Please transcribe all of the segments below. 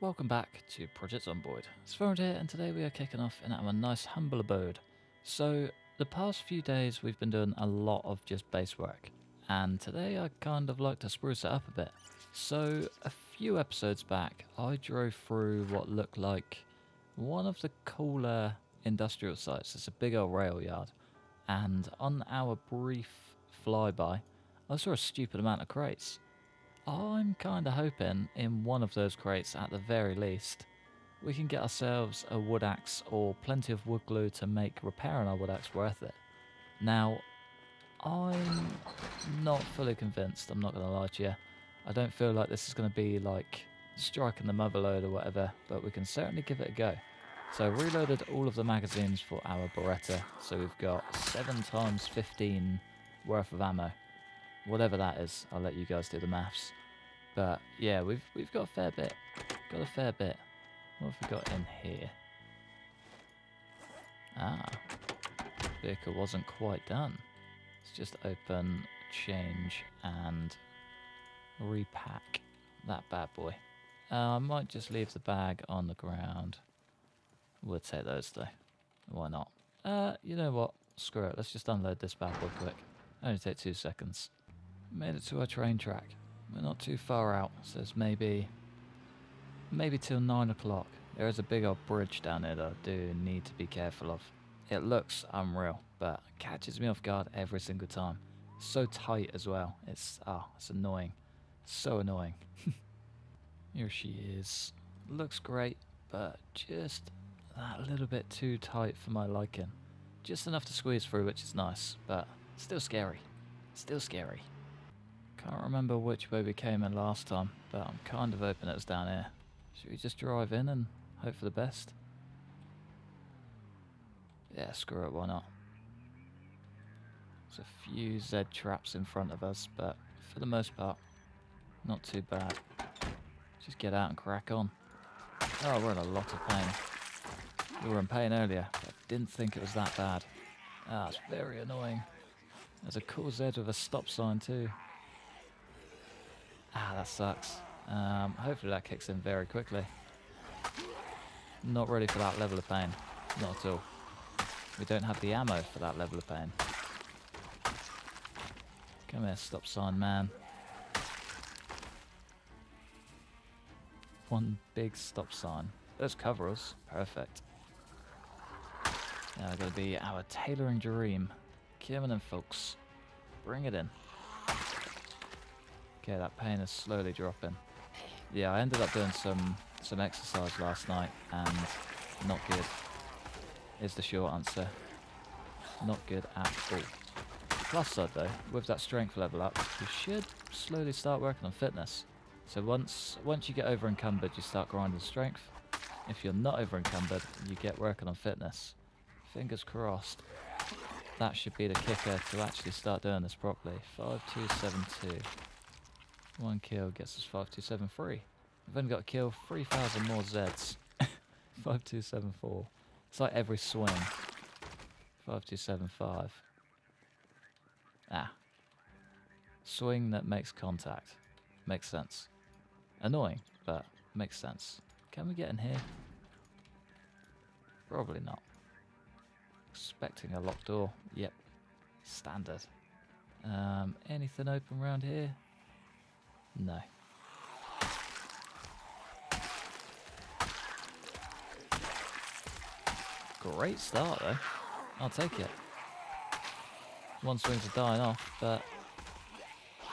Welcome back to Project Zomboid. It's Vulrhund here, and today we are kicking off in our nice humble abode. So the past few days we've been doing a lot of just base work, and today I kind of like to spruce it up a bit. So a few episodes back I drove through what looked like one of the cooler industrial sites. It's a big old rail yard, and on our brief flyby I saw a stupid amount of crates. I'm kind of hoping in one of those crates at the very least we can get ourselves a wood axe or plenty of wood glue to make repairing our wood axe worth it. Now I'm not fully convinced, I'm not going to lie to you. I don't feel like this is going to be like striking the motherlode or whatever, but we can certainly give it a go. So I reloaded all of the magazines for our Beretta, so we've got 7 times 15 worth of ammo. Whatever that is, I'll let you guys do the maths. But yeah, we've got a fair bit. Got a fair bit. What have we got in here? Ah, vehicle wasn't quite done. Let's just open, change, and repack that bad boy. I might just leave the bag on the ground. We'll take those though. Why not? You know what? Screw it. Let's just unload this bad boy quick. Only take 2 seconds. Made it to our train track. We're not too far out, so it's maybe till 9 o'clock. There is a big old bridge down there that I do need to be careful of. It looks unreal, but catches me off guard every single time. So tight as well. It's annoying. So annoying. Here she is. Looks great, but just that little bit too tight for my liking. Just enough to squeeze through, which is nice, but still scary. Still scary. Can't remember which way we came in last time, but I'm kind of hoping it was down here. Should we just drive in and hope for the best? Yeah, screw it, why not? There's a few Z traps in front of us, but for the most part, not too bad. Just get out and crack on. Oh, we're in a lot of pain. We were in pain earlier, but I didn't think it was that bad. Ah, it's very annoying. There's a cool Z with a stop sign too. Ah, that sucks. Hopefully that kicks in very quickly. Not ready for that level of pain. Not at all. We don't have the ammo for that level of pain. Come here, stop sign man. One big stop sign. Those cover us. Perfect. Now that'll be our tailoring dream. Come on in, folks. Bring it in. Okay, that pain is slowly dropping. Yeah, I ended up doing some exercise last night, and not good is the short answer. Not good at all. Plus side though, with that strength level up, you should slowly start working on fitness. So once you get over encumbered, you start grinding strength. If you're not over encumbered, you get working on fitness. Fingers crossed. That should be the kicker to actually start doing this properly. 5272. One kill gets us 5273. We've only got to kill 3,000 more Zeds. 5274. It's like every swing. 5275. Ah. Swing that makes contact. Makes sense. Annoying, but makes sense. Can we get in here? Probably not. Expecting a locked door. Yep. Standard. Anything open around here? No. Great start though. I'll take it. One swings are dying off, but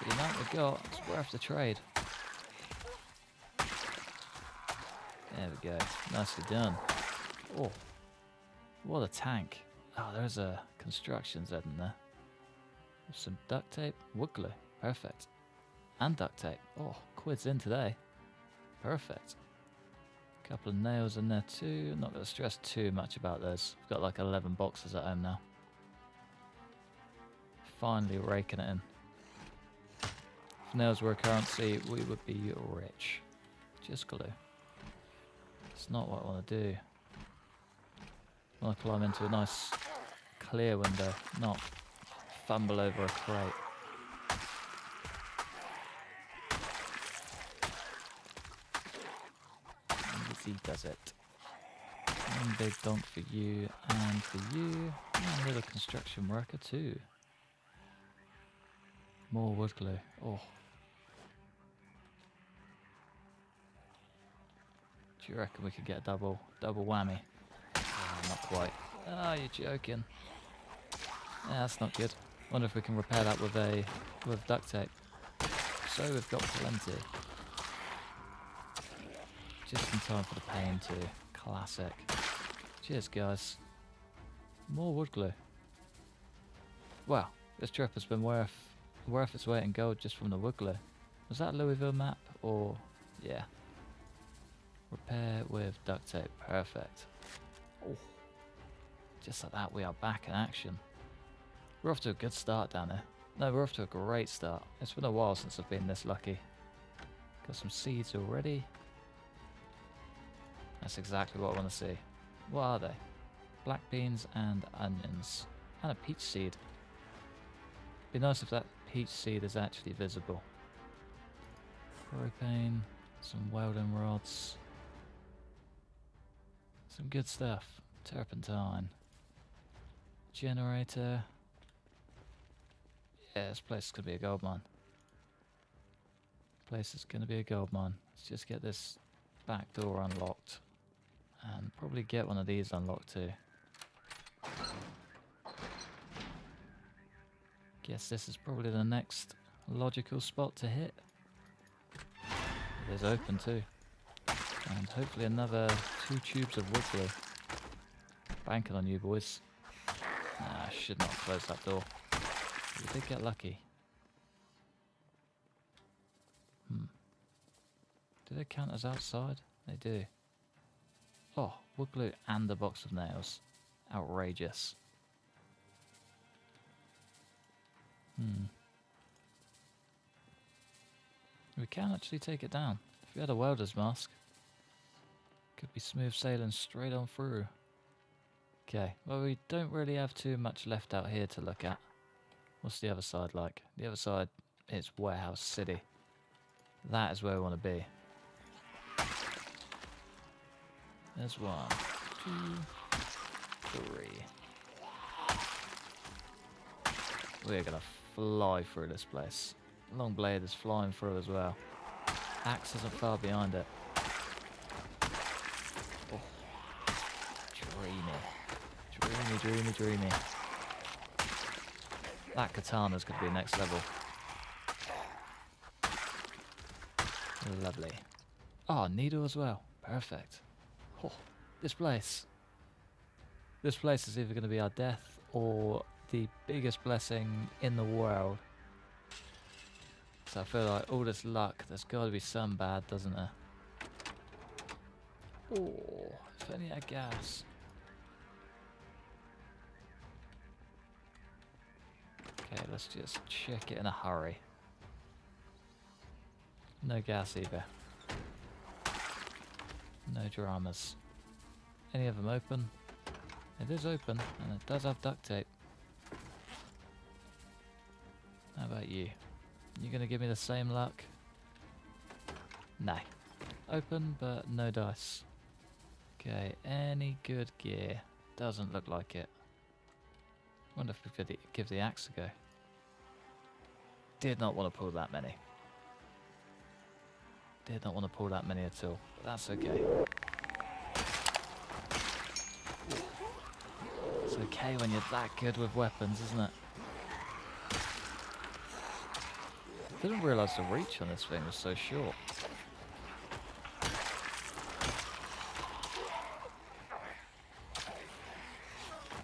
the amount we've got, it's worth the trade. There we go. Nicely done. Oh. What a tank. Oh, there's a construction Z in there. With some duct tape. Wood glue. Perfect. And duct tape. Oh, quid's in today. Perfect. Couple of nails in there too. Not going to stress too much about those. We've got like 11 boxes at home now. Finally raking it in. If nails were a currency, we would be rich. Just glue. It's not what I want to do. I want to climb into a nice clear window, not fumble over a crate. he does it. And big donk for you and for you. And another construction worker too. More wood glue. Oh. Do you reckon we could get a double whammy? Oh, not quite. Oh, you're joking. Yeah, that's not good. Wonder if we can repair that with duct tape. So we've got plenty. Just in time for the pain too. Classic. Cheers, guys. More wood glue. Wow, this trip has been worth its weight in gold just from the wood glue. Was that Louisville map or yeah? Repair with duct tape. Perfect. Oh. Just like that, we are back in action. We're off to a good start down there. No, we're off to a great start. It's been a while since I've been this lucky. Got some seeds already. That's exactly what I want to see. What are they? Black beans and onions. And a peach seed. Be nice if that peach seed is actually visible. Propane. Some welding rods. Some good stuff. Turpentine. Generator. Yeah, this place is going to be a gold mine. Let's just get this back door unlocked. And probably get one of these unlocked too. Guess this is probably the next logical spot to hit. It is open too. And hopefully another 2 tubes of wood glue. Banking on you, boys. Nah, I should not close that door. We did get lucky. Do they count as outside? They do. Oh, wood glue and a box of nails. Outrageous. We can actually take it down. If we had a welder's mask, could be smooth sailing straight on through. Okay, well we don't really have too much left out here to look at. What's the other side like? The other side is Warehouse City. That is where we want to be. There's 1, 2, 3. We're gonna fly through this place. Long blade is flying through as well. Axe isn't far behind it. Oh. Dreamy. That katana's gonna be next level. Lovely. Oh, needle as well. Perfect. Oh, this place. This place is either gonna be our death or the biggest blessing in the world. I feel like all this luck, there's got to be some bad, doesn't there? Oh, if only I had gas. Okay, let's just check it in a hurry. No gas either. No dramas. Any of them open? It is open, and it does have duct tape. How about you? You gonna give me the same luck? Nah. Open, but no dice. Okay, any good gear? Doesn't look like it. Wonder if we could give the axe a go. Did not want to pull that many. Did not want to pull that many at all. But that's okay. It's okay when you're that good with weapons, isn't it? I didn't realise the reach on this thing was so short.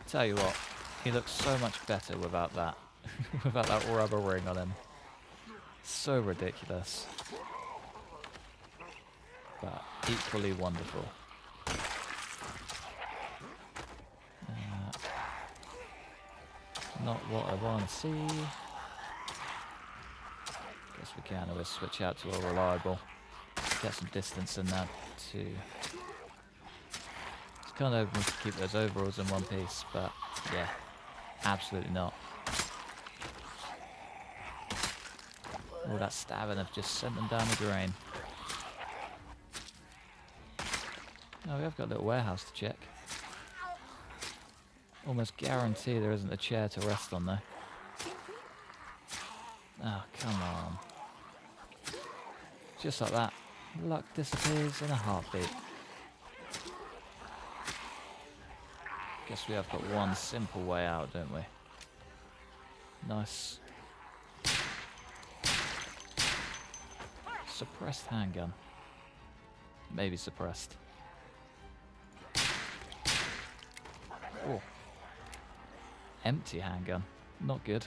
Tell you what, he looks so much better without that, without that rubber ring on him. So ridiculous, but equally wonderful. Not what I want to see. We can always switch out to a reliable. Get some distance in that too. It's kind of open to keep those overalls in one piece, but yeah, absolutely not. All that stabbing have just sent them down the drain. No, we have got a little warehouse to check. Almost guarantee there isn't a chair to rest on there. Oh, come on. Just like that. Luck disappears in a heartbeat. Guess we have got one simple way out, don't we? Nice. Suppressed handgun. Maybe suppressed. Oh. Empty handgun. Not good.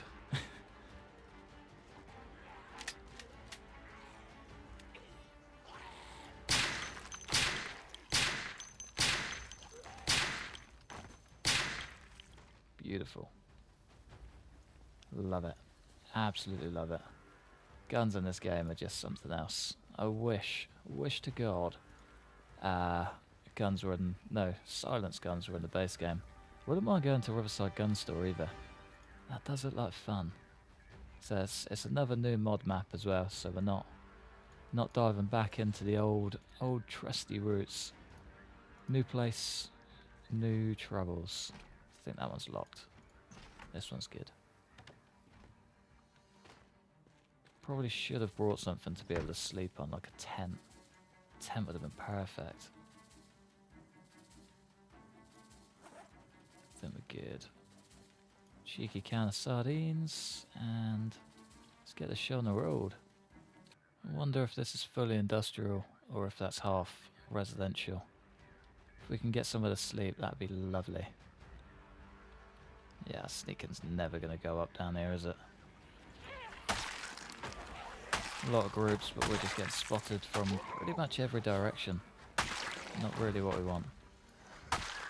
Beautiful. Love it. Absolutely love it. Guns in this game are just something else. I wish to God, guns were in... No, silenced guns were in the base game. Wouldn't mind going to Riverside Gun Store either. That does look like fun. So it's another new mod map as well, so we're not diving back into the old trusty roots. New place, new troubles. I think that one's locked. This one's good. Probably should have brought something to be able to sleep on, like a tent. A tent would have been perfect. I think we're good. Cheeky can of sardines, and let's get the show on the road. I wonder if this is fully industrial, or if that's half residential. If we can get somewhere to sleep, that'd be lovely. Yeah, sneaking's never going to go up down here, is it? A lot of groups, but we're just getting spotted from pretty much every direction. Not really what we want.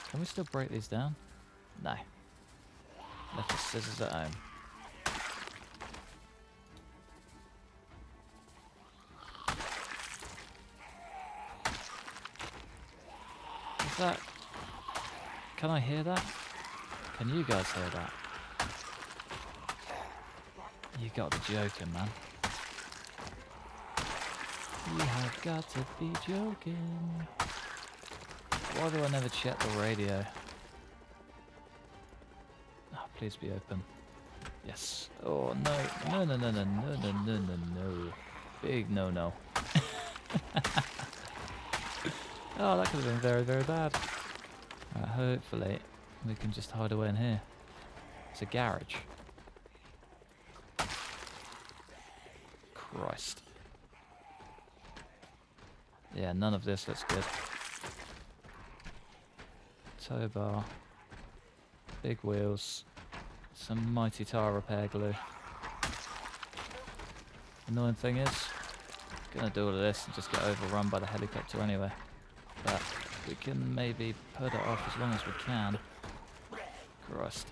Can we still break these down? No. Left the scissors at home. Is that... Can I hear that? Can you guys hear that? You got to be joking, man. You have got to be joking. Why do I never check the radio? Oh, please be open. Yes. Oh, no. No, no, no, no, no, no, no, no, no. Big no-no. Oh, that could have been very, very bad. Right, hopefully... We can just hide away in here. It's a garage. Christ. Yeah, none of this looks good. Tow bar. Big wheels. Some mighty tire repair glue. Annoying thing is, I'm gonna do all of this and just get overrun by the helicopter anyway. But we can maybe put it off as long as we can. Christ.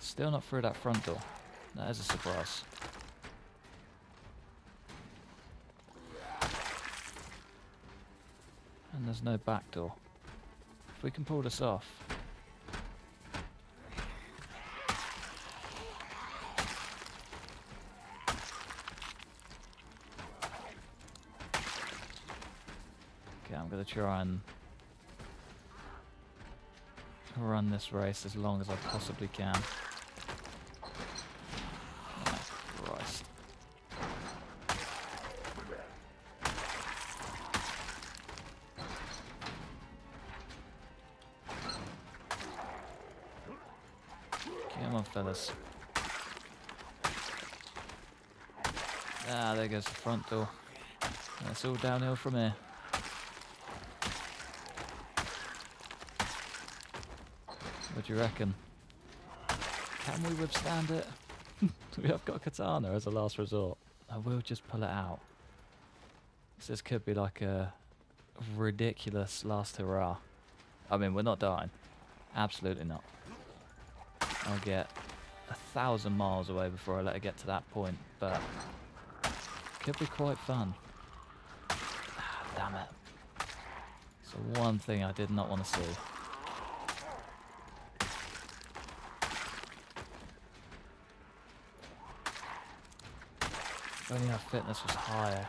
Still not through that front door. That is a surprise. And there's no back door. If we can pull this off. I'm going to try and run this race as long as I possibly can. Oh, Christ. Come on, fellas. Ah, there goes the front door. That's all downhill from here. What do you reckon? Can we withstand it? We have got a katana as a last resort. I will just pull it out. So this could be like a ridiculous last hurrah. I mean, we're not dying. Absolutely not. I'll get 1,000 miles away before I let it get to that point, but it could be quite fun. Ah, damn it. So one thing I did not want to see. only our fitness was higher.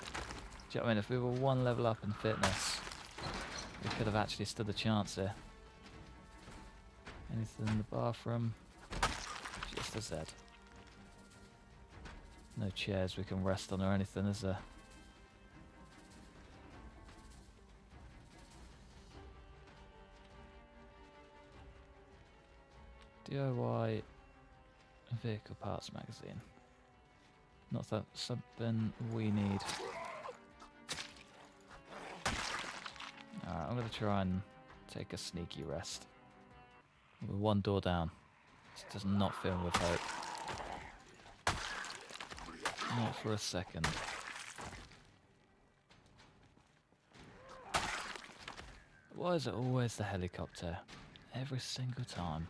Do you know what I mean? If we were one level up in fitness, we could have actually stood a chance here. Anything in the bathroom? Just a Zed. No chairs we can rest on or anything, is there? DIY vehicle parts magazine. Not that something we need. Alright, I'm gonna try and take a sneaky rest. We're one door down. This does not fill with hope. Not for a second. Why is it always the helicopter? Every single time.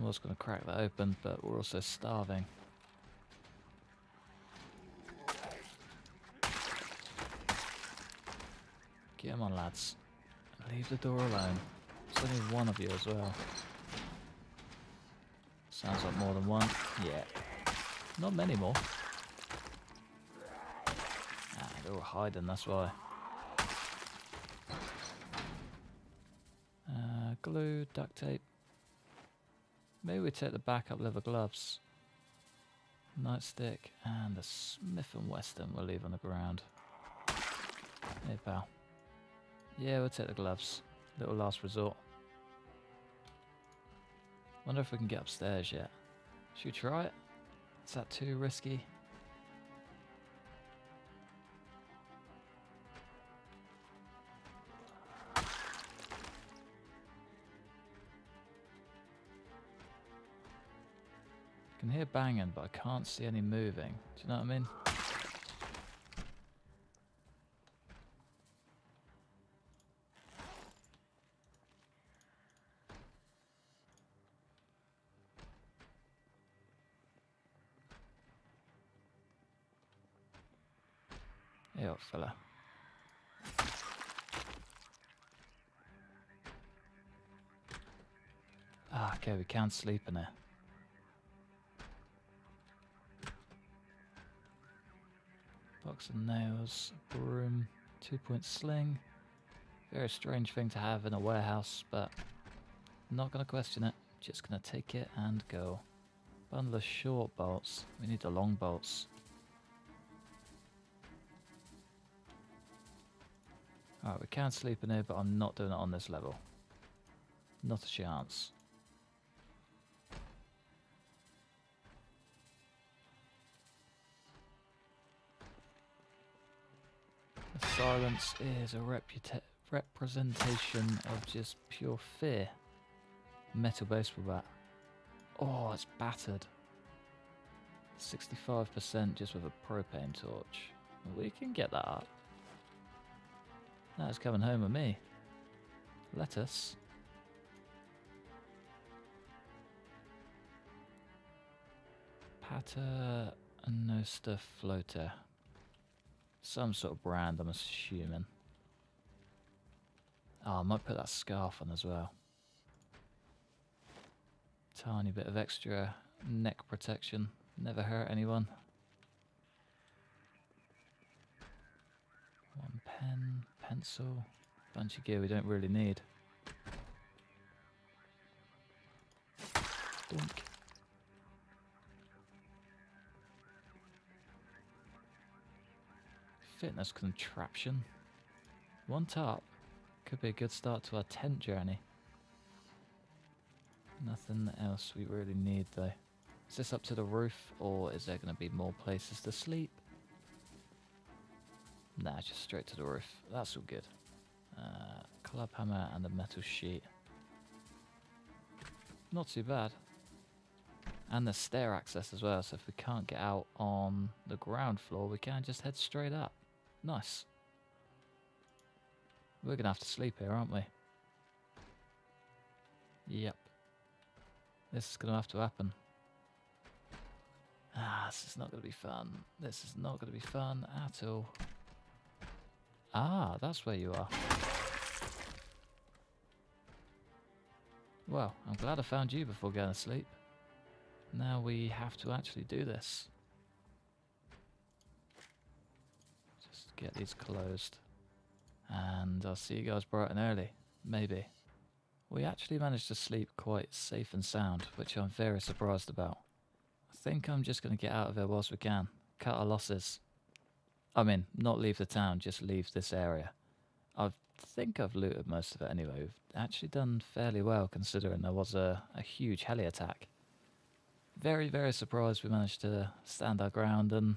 I was going to crack that open, but we're also starving. Get him on, lads. Leave the door alone. There's only one of you as well. Sounds like more than one. Yeah. Not many more. Ah, they're all hiding, that's why. Glue, duct tape. Maybe we take the backup leather gloves. Nightstick and the Smith and Wesson we'll leave on the ground. Hey, pal. Yeah, we'll take the gloves. Little last resort. Wonder if we can get upstairs yet. Should we try it? Is that too risky? I can hear banging, but I can't see any moving. Do you know what I mean? Hey, old fella. Ah, okay, we can sleep in here. Box of nails, broom, 2-point sling. Very strange thing to have in a warehouse, but I'm not going to question it. Just going to take it and go. Bundle of short bolts. We need the long bolts. Alright, we can sleep in here, but I'm not doing it on this level. Not a chance. Silence is a representation of just pure fear. Metal baseball bat. Oh, it's battered. 65% just with a propane torch. We can get that up. Now it's coming home with me. Lettuce. Paternoster floater. Some sort of brand, I'm assuming. Oh, I might put that scarf on as well. Tiny bit of extra neck protection. Never hurt anyone. One pen, pencil, bunch of gear we don't really need. Doink. Fitness contraption. One top. Could be a good start to our tent journey. Nothing else we really need though. Is this up to the roof or is there going to be more places to sleep? Nah, just straight to the roof. That's all good. Club hammer and a metal sheet. Not too bad. And the stair access as well, so if we can't get out on the ground floor, we can just head straight up. Nice. We're going to have to sleep here, aren't we? Yep. This is going to have to happen. Ah, this is not going to be fun. This is not going to be fun at all. Ah, that's where you are. Well, I'm glad I found you before going to sleep. Now we have to actually do this. get these closed. And I'll see you guys bright and early, maybe. We actually managed to sleep quite safe and sound, which I'm very surprised about. I think I'm just going to get out of here whilst we can, cut our losses. I mean, not leave the town, just leave this area. I think I've looted most of it anyway. We've actually done fairly well considering there was a huge heli attack. Very, very surprised we managed to stand our ground and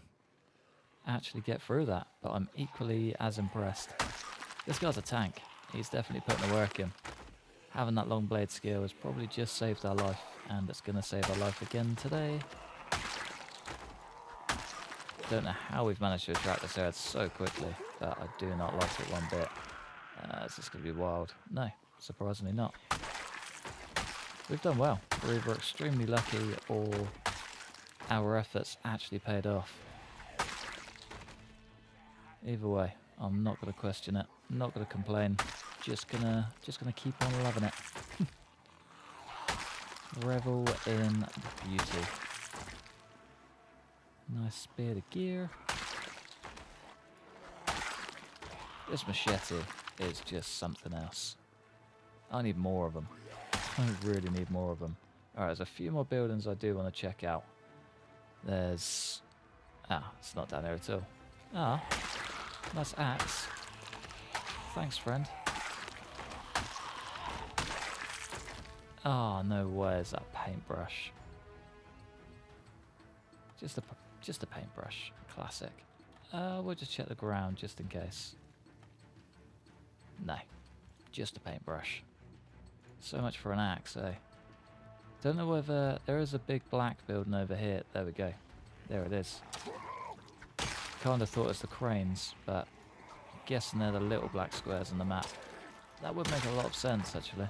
actually get through that, but I'm equally as impressed. This guy's a tank. He's definitely putting the work in. Having that long blade skill has probably just saved our life, and it's going to save our life again today. Don't know how we've managed to attract this area so quickly, but I do not like it one bit. Is this going to be wild? No, surprisingly not. We've done well. We're either extremely lucky or our efforts actually paid off. Either way, I'm not going to question it. I'm not going to complain. Just gonna keep on loving it. Revel in beauty. Nice bit of gear. This machete is just something else. I need more of them. I really need more of them. Alright, there's a few more buildings I do want to check out. There's... ah, it's not down there at all. Ah, nice axe. Thanks, friend. Oh, no way is that paintbrush. Just a paintbrush. Classic. We'll just check the ground just in case. No. Just a paintbrush. So much for an axe, eh? Don't know whether... there is a big black building over here. There we go. There it is. Kind of thought it's the cranes, but I'm guessing they're the little black squares on the map. That would make a lot of sense, actually.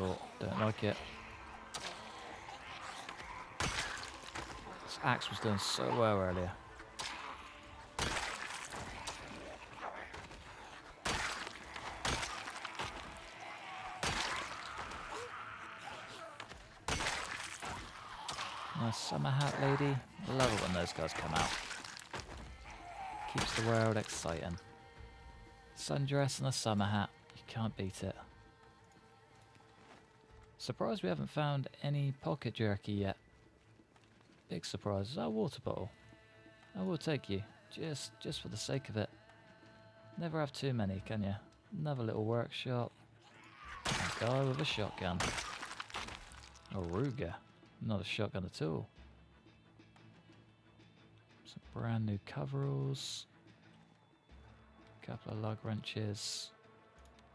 Oh, don't like it. This axe was doing so well earlier. Nice summer hat lady. Love it when those guys come out. Keeps the world exciting. Sundress and a summer hat. You can't beat it. Surprised we haven't found any pocket jerky yet. Big surprise. Is that a water bottle? I will take you. Just for the sake of it. Never have too many, can you? Another little workshop. A guy with a shotgun. A Ruger. Not a shotgun at all. Some brand new coveralls. A couple of lug wrenches.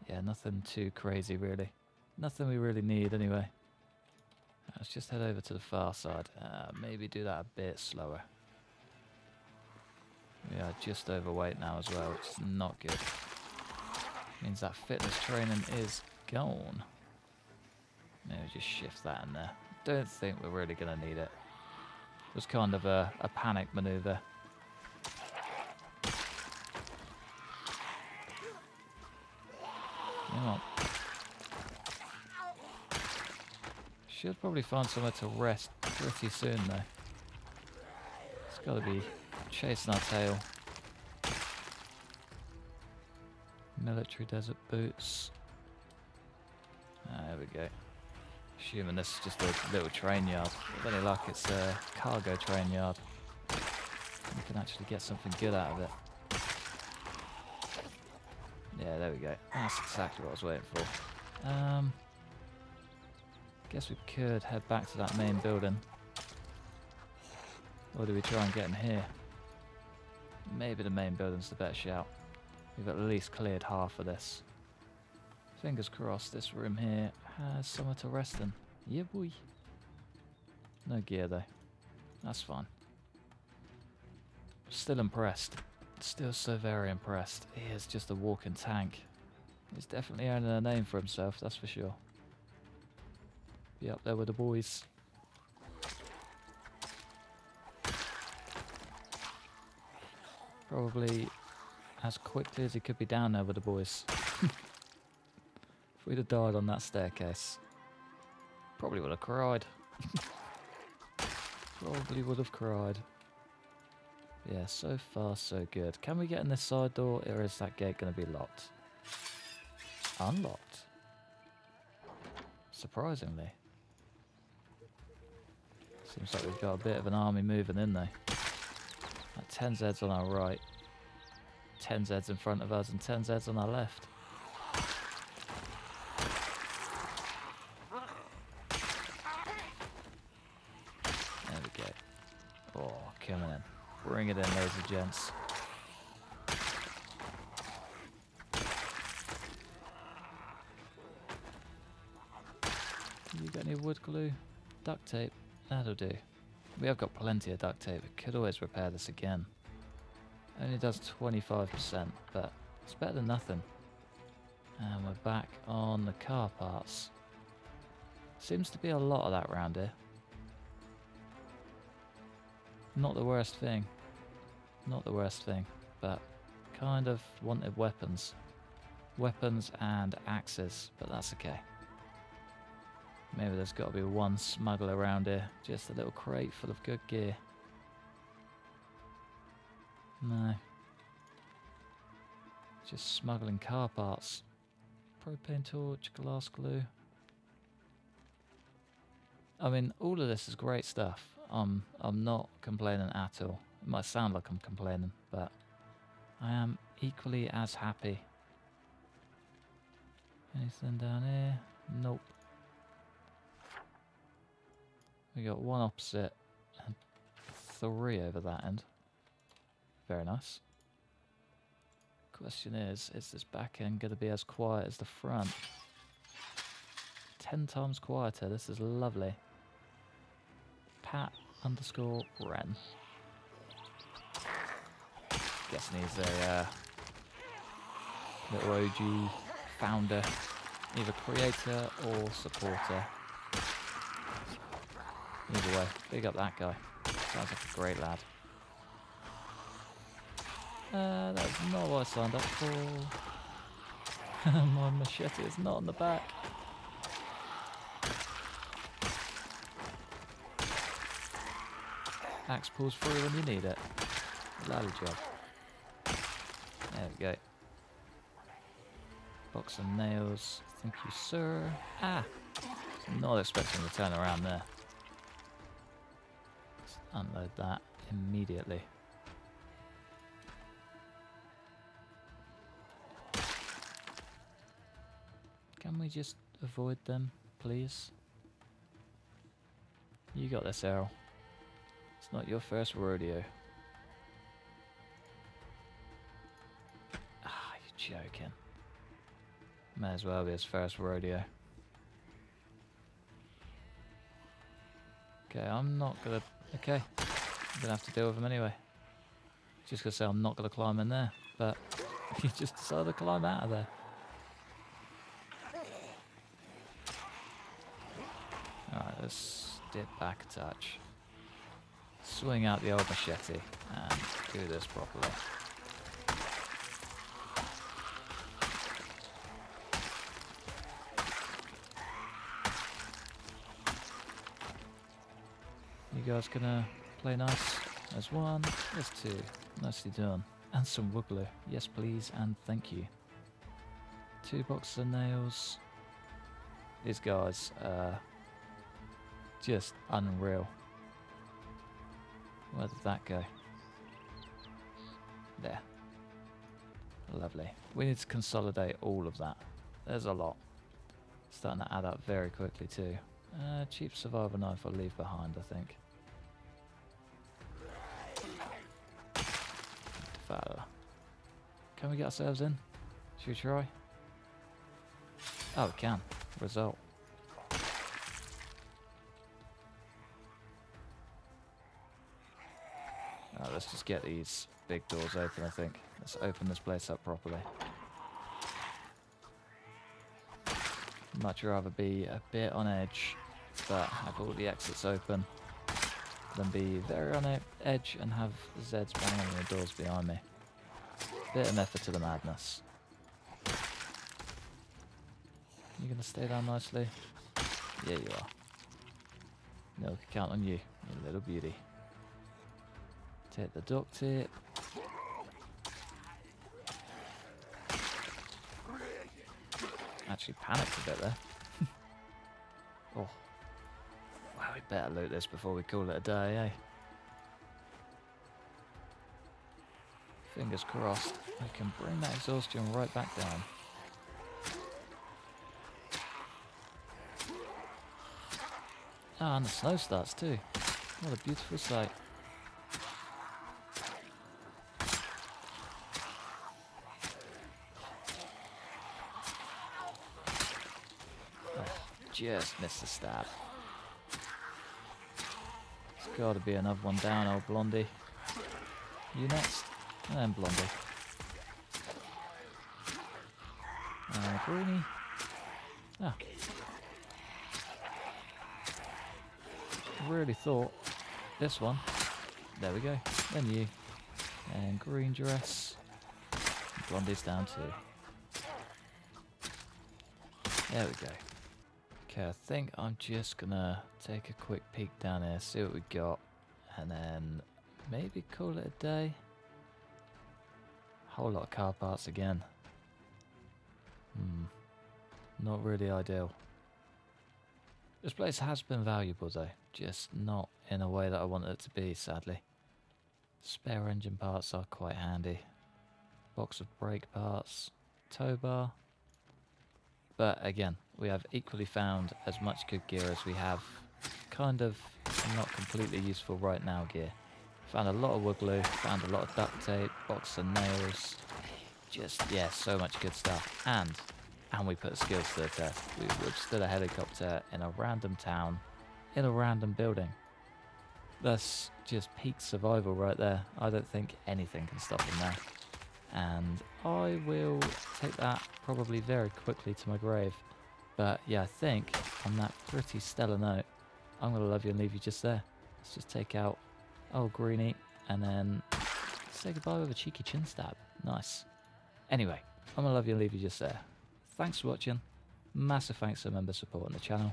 Yeah, nothing too crazy really. Nothing we really need, anyway. Let's just head over to the far side. Maybe do that a bit slower. We are just overweight now as well, which is not good. Means that fitness training is gone. Maybe just shift that in there. Don't think we're really going to need it. It was kind of a panic maneuver. Come on. Should probably find somewhere to rest pretty soon, though. It's got to be chasing our tail. Military desert boots. Ah, there we go. Assuming this is just a little train yard. With any luck, it's a cargo train yard. You can actually get something good out of it. Yeah, there we go. That's exactly what I was waiting for. Guess we could head back to that main building. Or do we try and get in here? Maybe the main building's the better shout. We've at least cleared half of this. Fingers crossed this room here has somewhere to rest in. Yeah, boy. No gear though. That's fine. Still impressed. Still so very impressed. He is just a walking tank. He's definitely earning a name for himself, that's for sure. Be up there with the boys. Probably as quickly as he could be down there with the boys. If we'd have died on that staircase, probably would have cried. probably would have cried. Yeah, so far so good. Can we get in this side door, or is that gate going to be locked? Unlocked. Surprisingly. Seems like we've got a bit of an army moving in there. Like 10 Zeds on our right, 10 Zeds in front of us, and 10 Zeds on our left. There we go. Oh, coming in. Bring it in, ladies and gents. You got any wood glue? Duct tape? That'll do. We have got plenty of duct tape. We could always repair this again. Only does 25%, but it's better than nothing. And we're back on the car parts. Seems to be a lot of that round here. Not the worst thing. Not the worst thing, but kind of wanted weapons. Weapons and axes, but that's okay. Maybe there's got to be one smuggler around here. Just a little crate full of good gear. No. Just smuggling car parts. Propane torch, glass glue. I mean, all of this is great stuff. I'm not complaining at all. It might sound like I'm complaining, but I am equally as happy. Anything down here? Nope. We got one opposite and 3 over that end. Very nice. Question is this back end going to be as quiet as the front? 10 times quieter. This is lovely. Pat Underscore Ren. Guessing he's a little OG founder, either creator or supporter. Either way, big up that guy. Sounds like a great lad. That's not what I signed up for. My machete is not on the back. Axe pulls through when you need it. Lovely job. There we go. Box of nails. Thank you, sir. Ah! Not expecting to turn around there. Unload that immediately. Can we just avoid them, please? You got this, Errol. It's not your first rodeo. Ah, you're joking. May as well be his first rodeo. Okay, I'm not gonna... Okay, I'm gonna have to deal with him anyway. Just gonna say I'm not gonna climb in there, but he just decided to climb out of there. Alright, let's dip back a touch. Swing out the old machete and do this properly. You guys gonna play nice? There's one, there's two. Nicely done. And some wood glue. Yes please and thank you. 2 boxes of nails. These guys are just unreal. Where did that go? There. Lovely. We need to consolidate all of that. There's a lot. Starting to add up very quickly too. Cheap survival knife I'll leave behind, I think. Can we get ourselves in? Should we try? Oh, we can. Result. Alright, let's just get these big doors open, I think. Let's open this place up properly. Much rather be a bit on edge, but have all the exits open, than be very on edge and have Zeds banging on the doors behind me. Bit of method to the madness. You gonna stay down nicely? Yeah, you are. No, I can count on you. You little beauty. Take the duct tape. Actually panicked a bit there. Oh. Wow, we better loot this before we call it a day, eh? Fingers crossed, we can bring that exhaustion right back down. Ah, and the snow starts too. What a beautiful sight. Just missed the stab. There's got to be another one down, old Blondie. You next, and then Blondie. And Greenie. Ah. I really thought this one. There we go. Then you. And green dress. And Blondie's down too. There we go. Okay, I think I'm just gonna take a quick peek down here, see what we got, and then maybe call it a day. Whole lot of car parts again. Not really ideal. This place has been valuable though, just not in a way that I want it to be, sadly. Spare engine parts are quite handy. Box of brake parts, tow bar. But again, we have equally found as much good gear as we have kind of not completely useful right now gear. Found a lot of wood glue, found a lot of duct tape, box of nails, just, yeah, so much good stuff. And we put the skills to the test. We withstood a helicopter in a random town, in a random building. That's just peak survival right there. I don't think anything can stop them now. And I will take that probably very quickly to my grave. But yeah, I think on that pretty stellar note, I'm going to love you and leave you just there. Let's just take out old Greenie and then say goodbye with a cheeky chin stab. Nice. Anyway, I'm going to love you and leave you just there. Thanks for watching. Massive thanks to member support on the channel.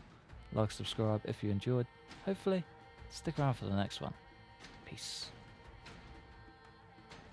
Like, subscribe if you enjoyed. Hopefully, stick around for the next one. Peace.